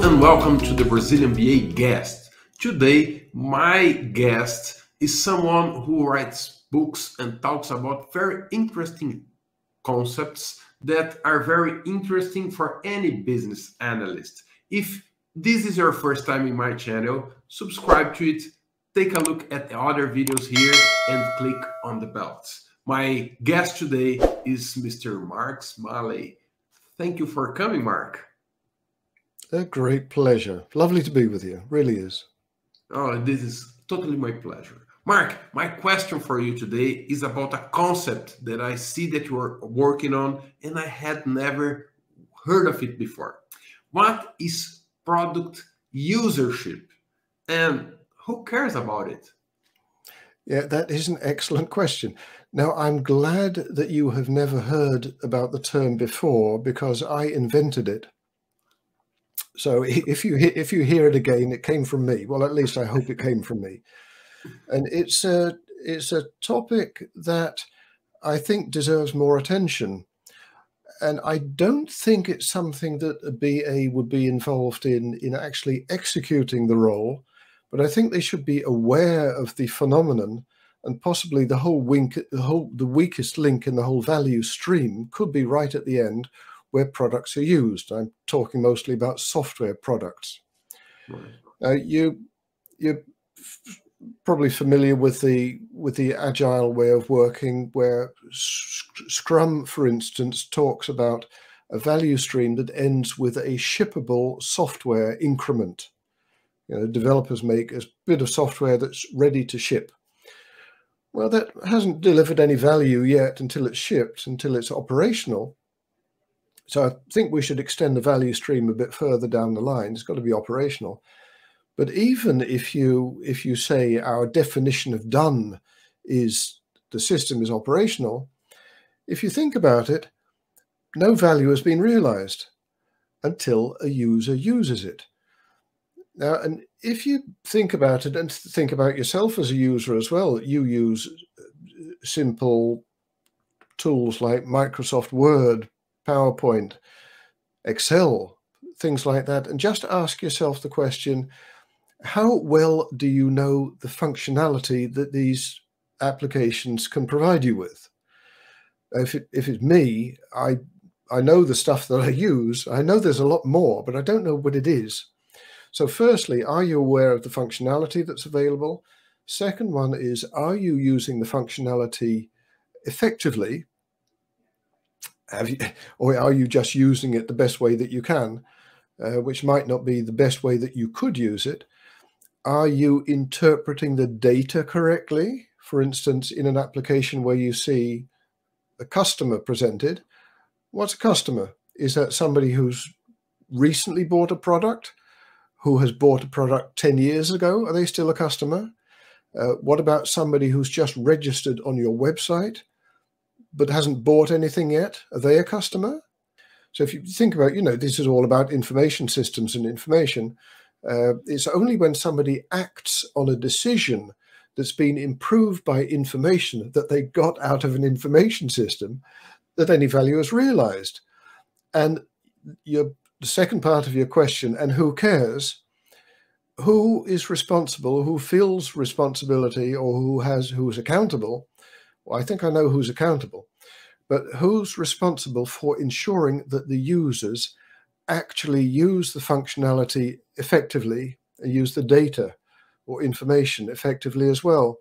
Hello and welcome to the Brazilian BA guest. Today, my guest is someone who writes books and talks about very interesting concepts that are very interesting for any business analyst. If this is your first time in my channel, subscribe to it, take a look at the other videos here and click on the bells. My guest today is Mr. Mark Smalley. Thank you for coming, Mark. A great pleasure. Lovely to be with you. Really is. Oh, this is totally my pleasure. Mark, my question for you today is about a concept that I see that you are working on and I had never heard of it before. What is product usership and who cares about it? Yeah, that is an excellent question. Now, I'm glad that you have never heard about the term before because I invented it. So if you hear it again, it came from me. Well, at least I hope it came from me. And it's a topic that I think deserves more attention. And I don't think it's something that a BA would be involved in actually executing the role. But I think they should be aware of the phenomenon and possibly the weakest link in the whole value stream could be right at the end, where products are used. I'm talking mostly about software products. Right. You're probably familiar with the agile way of working, where Scrum, for instance, talks about a value stream that ends with a shippable software increment. You know, developers make a bit of software that's ready to ship. Well, that hasn't delivered any value yet until it's shipped, until it's operational. So I think we should extend the value stream a bit further down the line. It's got to be operational. But even if you say our definition of done is the system is operational, if you think about it, no value has been realized until a user uses it. Now, and if you think about it and think about yourself as a user as well, you use simple tools like Microsoft Word, PowerPoint, Excel, things like that, and just ask yourself the question, how well do you know the functionality that these applications can provide you with? If it's me, I know the stuff that I use. I know there's a lot more, but I don't know what it is. So firstly, are you aware of the functionality that's available? Second one is, are you using the functionality effectively? Or are you just using it the best way that you can, which might not be the best way that you could use it? Are you interpreting the data correctly? For instance, in an application where you see a customer presented, what's a customer? Is that somebody who's recently bought a product, who has bought a product 10 years ago? Are they still a customer? What about somebody who's just registered on your website but hasn't bought anything yet? Are they a customer? So if you think about, you know, this is all about information systems and information. It's only when somebody acts on a decision that's been improved by information that they got out of an information system that any value is realized. And the second part of your question, and who cares? Who is responsible, who feels responsibility, or who is accountable? I think I know who's accountable, but who's responsible for ensuring that the users actually use the functionality effectively and use the data or information effectively as well?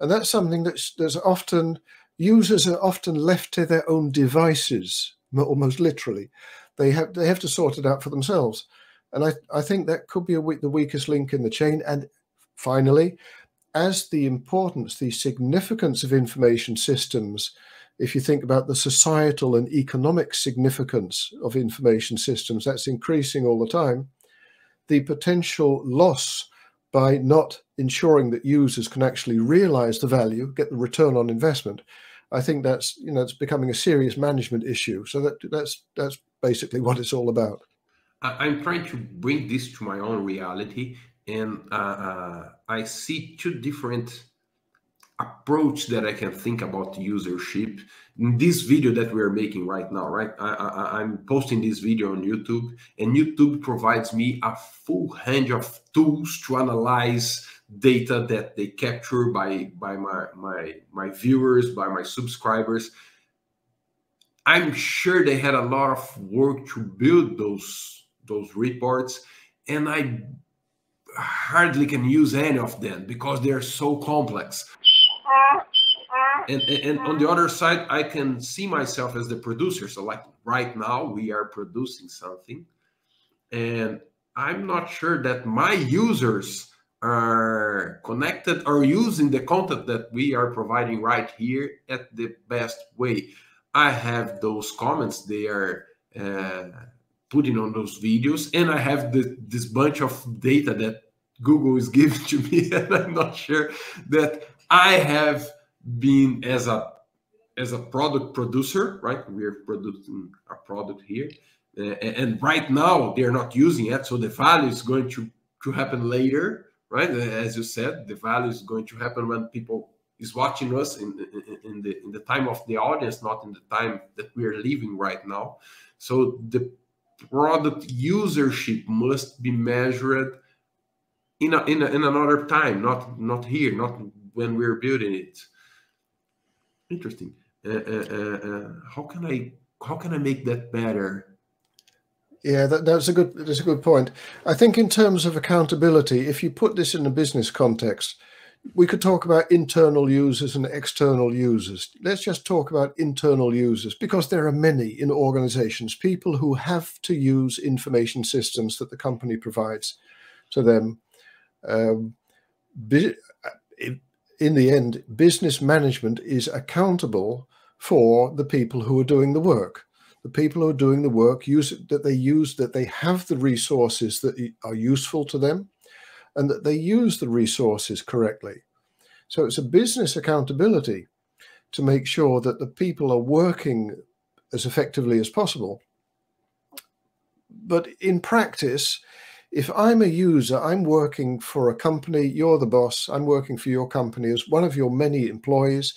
And that's something that's often, users are often left to their own devices, almost literally. They have to sort it out for themselves. And I think that could be the weakest link in the chain. And finally, as the importance, the significance of information systems, if you think about the societal and economic significance of information systems, that's increasing all the time, the potential loss by not ensuring that users can actually realize the value, get the return on investment, I think that's, you know, it's becoming a serious management issue. So that's basically what it's all about. I'm trying to bring this to my own reality. And I see two different approach that I can think about usership in this video that we are making right now, right? I'm posting this video on YouTube, and YouTube provides me a full range of tools to analyze data that they capture by my viewers, by my subscribers. I'm sure they had a lot of work to build those reports, and I hardly can use any of them because they are so complex. And on the other side, I can see myself as the producer. So like right now, we are producing something, and I'm not sure that my users are connected or using the content that we are providing right here at the best way. I have those comments they are putting on those videos, and I have this bunch of data that Google is giving to me, and I'm not sure that I have been as a product producer, right? We are producing a product here, and right now they are not using it, so the value is going to happen later, right? As you said, the value is going to happen when people is watching us in the time of the audience, not in the time that we are living right now. So the product usership must be measured in another time, not here, not when we're building it. Interesting. How can I make that better? Yeah, that's a good point. I think in terms of accountability, if you put this in a business context, we could talk about internal users and external users. Let's just talk about internal users, because there are many in organizations, people who have to use information systems that the company provides to them. In the end, business management is accountable for the people who are doing the work. The people who are doing the work use that they have the resources that are useful to them, and that they use the resources correctly. So it's a business accountability to make sure that the people are working as effectively as possible. But in practice, if I'm a user, I'm working for a company, you're the boss, I'm working for your company as one of your many employees.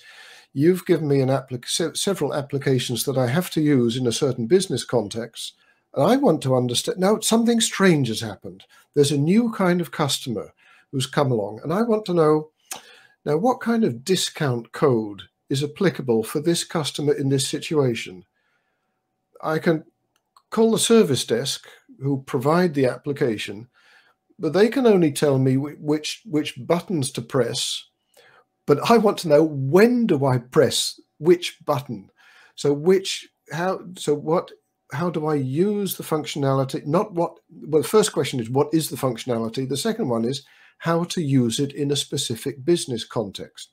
You've given me several applications that I have to use in a certain business context. And I want to understand, now something strange has happened. There's a new kind of customer who's come along, and I want to know, now what kind of discount code is applicable for this customer in this situation? I can call the service desk who provide the application, but they can only tell me which buttons to press, but I want to know, when do I press which button? How do I use the functionality? Well, the first question is, what is the functionality? The second one is how to use it in a specific business context.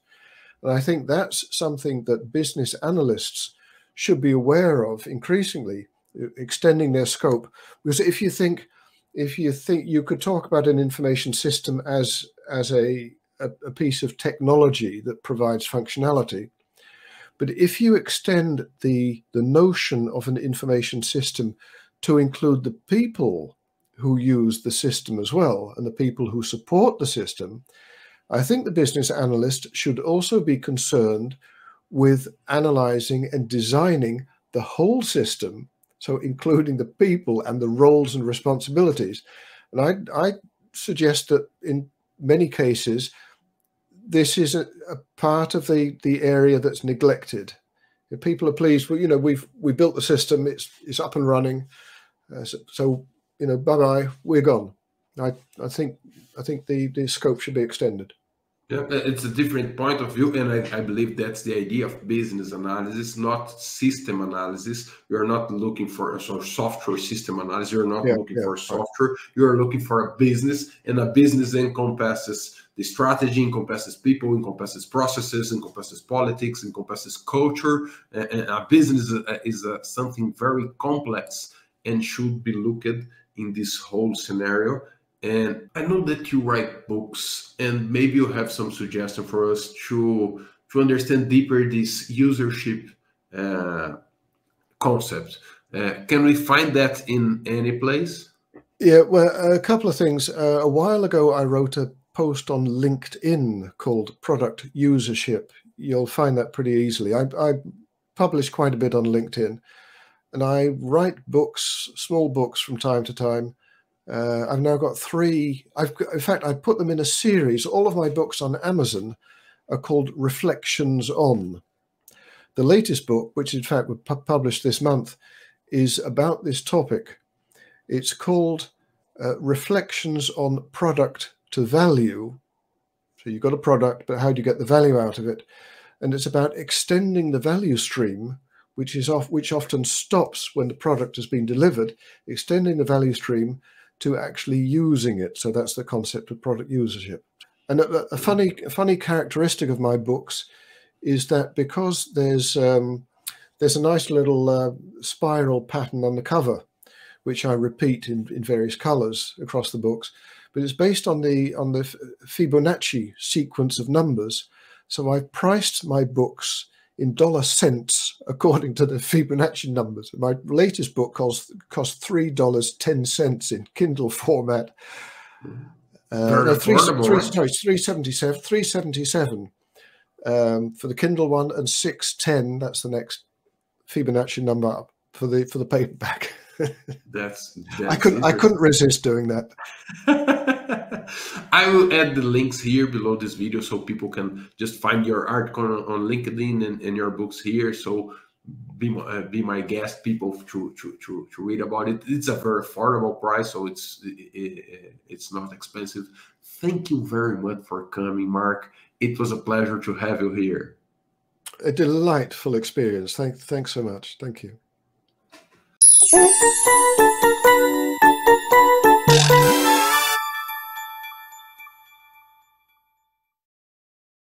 And I think that's something that business analysts should be aware of increasingly, extending their scope. Because if you think you could talk about an information system as a piece of technology that provides functionality, but if you extend the notion of an information system to include the people who use the system as well, and the people who support the system, I think the business analyst should also be concerned with analyzing and designing the whole system, so including the people and the roles and responsibilities. And I suggest that in many cases, this is a part of the area that's neglected. If people are pleased, well, you know, we built the system, it's up and running, so you know, bye-bye, we're gone. I think the scope should be extended. Yeah, it's a different point of view, and I believe that's the idea of business analysis, not system analysis. You're not looking for a sort of software system analysis. You're not looking for software. You're looking for a business, and a business encompasses the strategy, encompasses people, encompasses processes, encompasses politics, encompasses culture. And a business is something very complex and should be looked at in this whole scenario. And I know that you write books, and maybe you have some suggestion for us to understand deeper this usership concept. Can we find that in any place? Yeah, well, a couple of things. A while ago, I wrote a post on LinkedIn called Product Usership. You'll find that pretty easily. I publish quite a bit on LinkedIn, and I write books, small books from time to time. I've now got three. In fact, I put them in a series. All of my books on Amazon are called Reflections On. The latest book, which in fact was published this month, is about this topic. It's called Reflections on Product to Value. So you've got a product, but how do you get the value out of it? And it's about extending the value stream, which often stops when the product has been delivered, extending the value stream to actually using it. So that's the concept of product usership. And a funny characteristic of my books is that because there's a nice little spiral pattern on the cover, which I repeat in various colors across the books, but it's based on the Fibonacci sequence of numbers. So I priced my books in $cents according to the Fibonacci numbers. My latest book cost $3.10 in Kindle format. $3.77 for the Kindle one, and $6.10. That's the next Fibonacci number up for the paperback. That's I couldn't resist doing that. I will add the links here below this video so people can just find your article on LinkedIn and your books here. So be my guest, people, to read about it. It's a very affordable price, so it's not expensive. Thank you very much for coming, Mark. It was a pleasure to have you here. A delightful experience. Thanks so much. Thank you.